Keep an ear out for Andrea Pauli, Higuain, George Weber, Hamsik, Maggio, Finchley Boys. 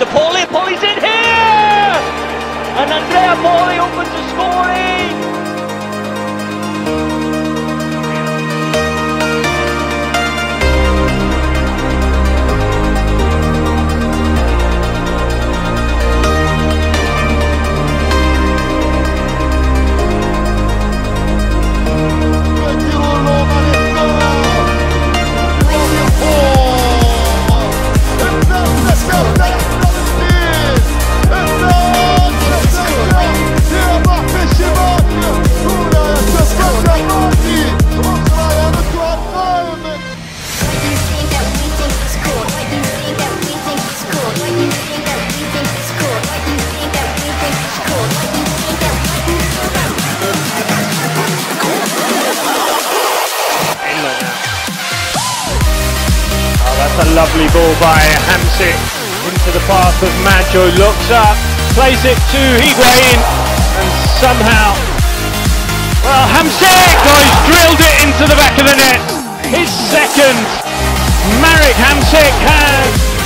to Pauli. Pauli's in here! And Andrea Pauli opens the scoring! That's a lovely ball by Hamsik into the path of Maggio, looks up, plays it to Higuain, and somehow, well, Hamsik, oh, he's drilled it into the back of the net, his second. Marek Hamsik has